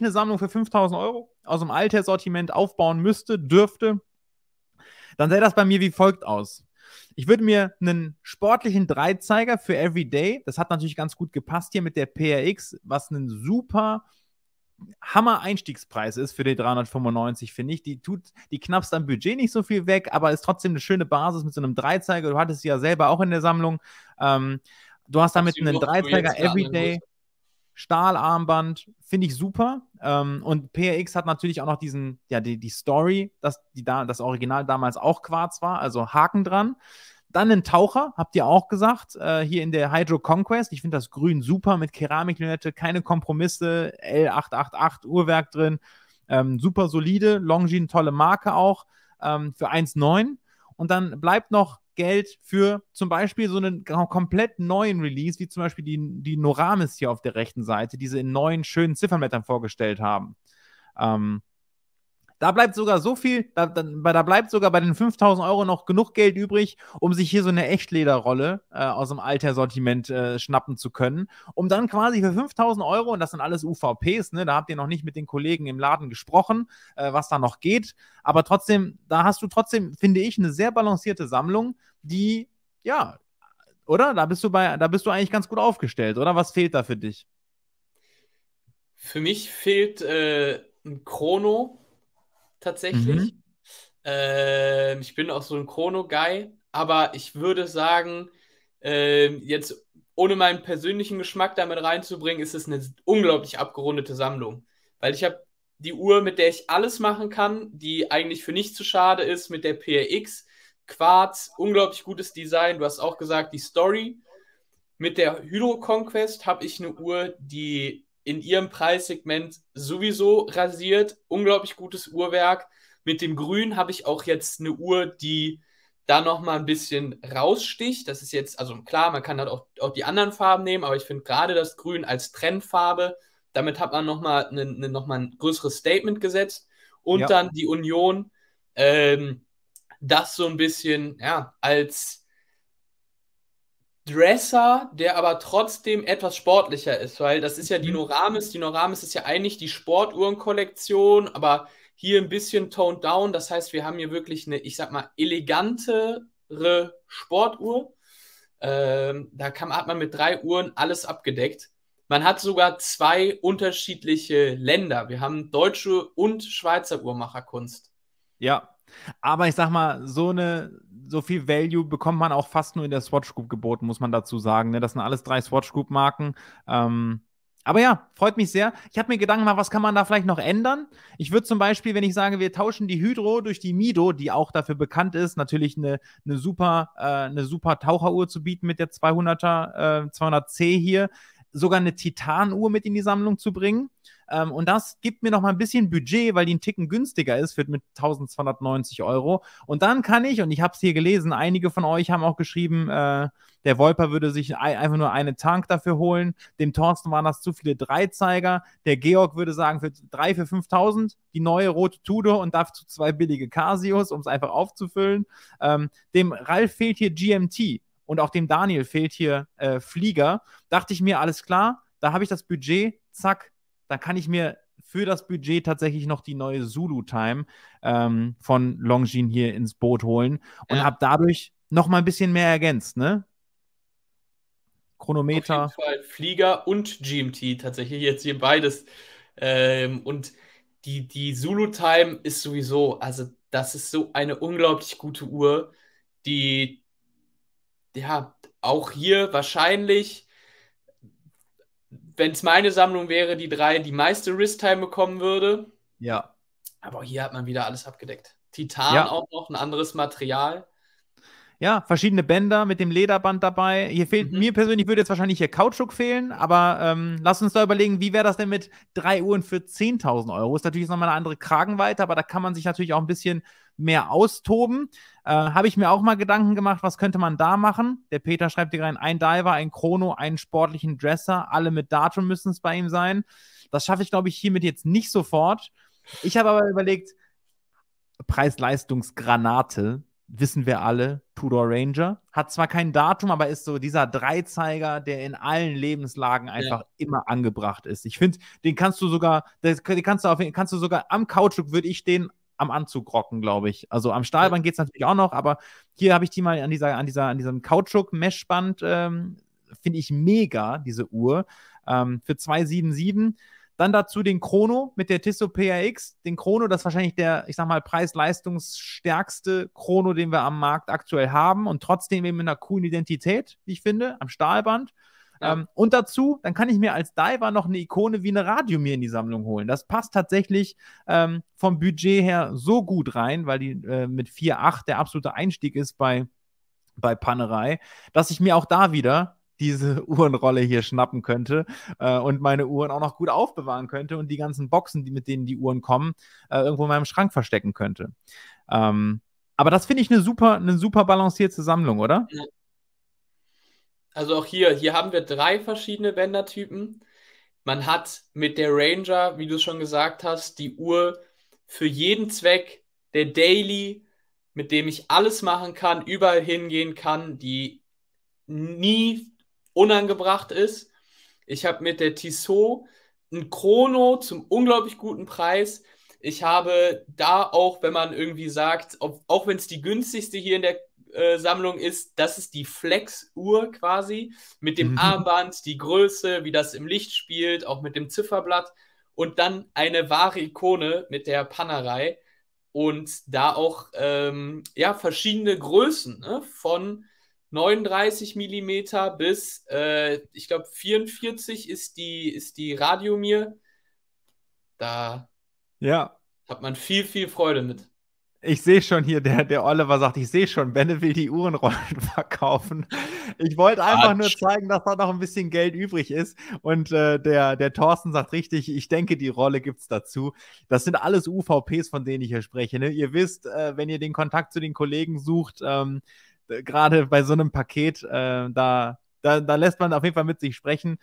eine Sammlung für 5.000 € aus dem Altair-Sortiment aufbauen müsste, dürfte, dann sähe das bei mir wie folgt aus. Ich würde mir einen sportlichen Dreizeiger für Everyday, das hat natürlich ganz gut gepasst hier mit der PRX, was einen super Hammer-Einstiegspreis ist für die 395, finde ich. Die knappst am Budget nicht so viel weg, aber ist trotzdem eine schöne Basis mit so einem Dreizeiger. Du hattest sie ja selber auch in der Sammlung. Du hast damit einen Dreizeiger Everyday, Stahlarmband, finde ich super. Und PRX hat natürlich auch noch diesen, ja, die Story, dass das Original damals auch Quarz war, also Haken dran. Dann einen Taucher, habt ihr auch gesagt, hier in der Hydro Conquest. Ich finde das Grün super mit Keramiklünette, keine Kompromisse, L888 Uhrwerk drin, super solide, Longines, tolle Marke auch, für 1,9. Und dann bleibt noch Geld für zum Beispiel so einen komplett neuen Release, wie zum Beispiel die Noramis hier auf der rechten Seite, die sie in neuen, schönen Ziffernblättern vorgestellt haben. Da bleibt sogar so viel, da bleibt sogar bei den 5.000 € noch genug Geld übrig, um sich hier so eine Echtlederrolle aus dem Altair-Sortiment schnappen zu können, um dann quasi für 5.000 €, und das sind alles UVPs, ne, da habt ihr noch nicht mit den Kollegen im Laden gesprochen, was da noch geht, aber trotzdem, da hast du trotzdem, finde ich, eine sehr balancierte Sammlung, die, ja, oder? Da bist du eigentlich ganz gut aufgestellt, oder? Was fehlt da für dich? Für mich fehlt ein Chrono, tatsächlich. Ich bin auch so ein Chrono-Guy, aber ich würde sagen, jetzt ohne meinen persönlichen Geschmack damit reinzubringen, ist es eine unglaublich abgerundete Sammlung. Weil ich habe die Uhr, mit der ich alles machen kann, die eigentlich für nichts zu schade ist, mit der PRX, Quarz, unglaublich gutes Design, du hast auch gesagt, die Story. Mit der Hydro Conquest habe ich eine Uhr, die in ihrem Preissegment sowieso rasiert. Unglaublich gutes Uhrwerk. Mit dem Grün habe ich auch jetzt eine Uhr, die da nochmal ein bisschen raussticht. Das ist jetzt, also klar, man kann halt auch die anderen Farben nehmen, aber ich finde gerade das Grün als Trendfarbe, damit hat man nochmal ein größeres Statement gesetzt. Und ja, dann die Union, das so ein bisschen, ja, als Dresser, der aber trotzdem etwas sportlicher ist, weil das ist ja die Noramis. Die Noramis ist ja eigentlich die Sportuhrenkollektion, aber hier ein bisschen toned down. Das heißt, wir haben hier wirklich eine, ich sag mal, elegantere Sportuhr. Hat man mit 3 Uhren alles abgedeckt. Man hat sogar 2 unterschiedliche Länder. Wir haben deutsche und Schweizer Uhrmacherkunst. Ja, aber ich sag mal, so viel Value bekommt man auch fast nur in der Swatch Group geboten, muss man dazu sagen. Das sind alles 3 Swatch Group Marken. Aber ja, freut mich sehr. Ich habe mir Gedanken gemacht, was kann man da vielleicht noch ändern? Ich würde zum Beispiel, wenn ich sage, wir tauschen die Hydro durch die Mido, die auch dafür bekannt ist, natürlich eine super Taucheruhr zu bieten mit der 200C hier, sogar eine Titanuhr mit in die Sammlung zu bringen. Und das gibt mir noch mal ein bisschen Budget, weil die einen Ticken günstiger ist, wird mit 1.290 €. Und dann kann ich, und ich habe es hier gelesen, einige von euch haben auch geschrieben, der Wolper würde sich einfach nur eine Tank dafür holen, dem Thorsten waren das zu viele Dreizeiger, der Georg würde sagen, für 3.000, für 5.000, die neue rote Tudor und dazu 2 billige Casios, um es einfach aufzufüllen. Dem Ralf fehlt hier GMT und auch dem Daniel fehlt hier Flieger. Dachte ich mir, alles klar, da habe ich das Budget, zack, da kann ich mir für das Budget tatsächlich noch die neue Zulu Time von Longines hier ins Boot holen und habe dadurch noch mal ein bisschen mehr ergänzt, ne? Chronometer. Auf jeden Fall Flieger und GMT tatsächlich jetzt hier beides. Und die Zulu Time ist sowieso, also das ist so eine unglaublich gute Uhr, die ja auch hier wahrscheinlich, wenn es meine Sammlung wäre, die meiste Wrist-Time bekommen würde. Ja. Aber hier hat man wieder alles abgedeckt. Titan auch noch, ein anderes Material. Ja, verschiedene Bänder mit dem Lederband dabei. Hier fehlt, mir persönlich würde jetzt wahrscheinlich hier Kautschuk fehlen, aber lass uns da überlegen, wie wäre das denn mit 3 Uhren für 10.000 €? Ist natürlich nochmal eine andere Kragenweite, aber da kann man sich natürlich auch ein bisschen mehr austoben. Habe ich mir auch mal Gedanken gemacht, was könnte man da machen? Der Peter schreibt hier rein, ein Diver, ein Chrono, einen sportlichen Dresser, alle mit Datum müssen es bei ihm sein. Das schaffe ich, glaube ich, hiermit jetzt nicht sofort. Ich habe aber überlegt, Preis-Leistungs-Granate wissen wir alle, Tudor Ranger. Hat zwar kein Datum, aber ist so dieser Dreizeiger, der in allen Lebenslagen einfach immer angebracht ist. Ich finde, den kannst du sogar, am Kautschuk würde ich den am Anzug rocken, glaube ich. Also am Stahlband geht es natürlich auch noch, aber hier habe ich die mal an diesem Kautschuk-Meshband, finde ich mega, diese Uhr, für 277. Dann dazu den Chrono mit der Tissot PRX. Den Chrono, das ist wahrscheinlich der, ich sag mal, preis-leistungsstärkste Chrono, den wir am Markt aktuell haben und trotzdem eben mit einer coolen Identität, wie ich finde, am Stahlband. Ja. Und dazu, dann kann ich mir als Diver noch eine Ikone wie eine Radiomir in die Sammlung holen. Das passt tatsächlich vom Budget her so gut rein, weil die mit 4,8 der absolute Einstieg ist bei Panerai, dass ich mir auch da wieder diese Uhrenrolle hier schnappen könnte und meine Uhren auch noch gut aufbewahren könnte und die ganzen Boxen, mit denen die Uhren kommen, irgendwo in meinem Schrank verstecken könnte. Aber das finde ich eine super balancierte Sammlung, oder? Also auch hier haben wir 3 verschiedene Bändertypen. Man hat mit der Ranger, wie du schon gesagt hast, die Uhr für jeden Zweck, der Daily, mit dem ich alles machen kann, überall hingehen kann, die nie unangebracht ist. Ich habe mit der Tissot ein Chrono zum unglaublich guten Preis. Ich habe da auch, wenn man irgendwie sagt, auch wenn es die günstigste hier in der Sammlung ist, das ist die Flex-Uhr quasi, mit dem Armband, die Größe, wie das im Licht spielt, auch mit dem Zifferblatt und dann eine wahre Ikone mit der Panerai und da auch verschiedene Größen, ne? Von 39 mm bis, ich glaube, 44 ist die Radiomir. Da hat man viel, viel Freude mit. Ich sehe schon hier, der Oliver sagt, ich sehe schon, Benne will die Uhrenrollen verkaufen. Ich wollte einfach nur zeigen, dass da noch ein bisschen Geld übrig ist. Und der Thorsten sagt richtig, ich denke, die Rolle gibt es dazu. Das sind alles UVPs, von denen ich hier spreche. Ne? Ihr wisst, wenn ihr den Kontakt zu den Kollegen sucht, gerade bei so einem Paket, da lässt man auf jeden Fall mit sich sprechen.